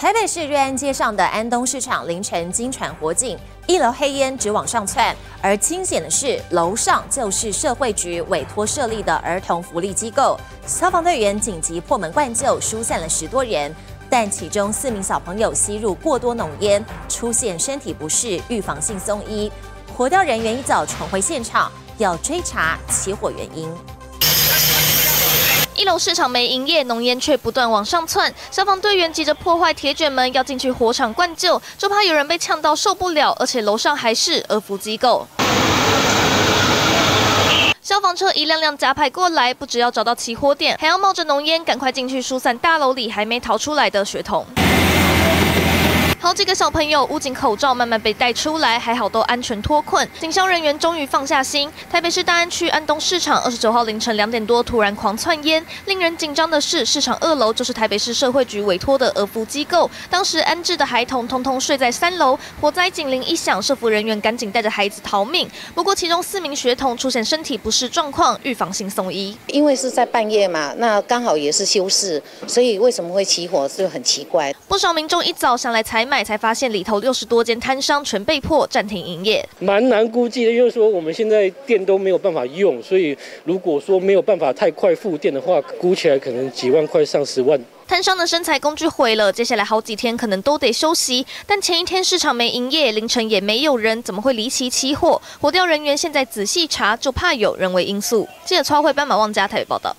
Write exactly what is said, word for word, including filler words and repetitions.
台北市瑞安街上的安东市场凌晨惊传火警，一楼黑烟直往上窜。而惊险的是，楼上就是社会局委托设立的儿童福利机构，消防队员紧急破门灌救，疏散了十多人，但其中四名小朋友吸入过多浓烟，出现身体不适，预防性送医。火调人员一早重回现场，要追查起火原因。 一楼市场没营业，浓烟却不断往上窜。消防队员急着破坏铁卷门，要进去火场灌救，就怕有人被呛到受不了。而且楼上还是儿福机构，消防车一辆辆夹排过来，不只要找到起火点，还要冒着浓烟赶快进去疏散大楼里还没逃出来的学童。 好几个小朋友捂紧口罩，慢慢被带出来，还好都安全脱困。警消人员终于放下心。台北市大安区安东市场二十九号凌晨两点多突然狂窜烟，令人紧张的是，市场二楼就是台北市社会局委托的儿福机构，当时安置的孩童通通睡在三楼。火灾警铃一响，社福人员赶紧带着孩子逃命。不过其中四名学童出现身体不适状况，预防性送医。因为是在半夜嘛，那刚好也是休市，所以为什么会起火就很奇怪。不少民众一早想来采买。 才发现里头六十多间摊商全被迫暂停营业，蛮难估计的。就是说我们现在店都没有办法用，所以如果说没有办法太快复店的话，估起来可能几万块上十万。 摊商的生财工具毁了，接下来好几天可能都得休息。但前一天市场没营业，凌晨也没有人，怎么会离奇起火？火调人员现在仔细查，就怕有人为因素。记者超会斑马旺家台北报道。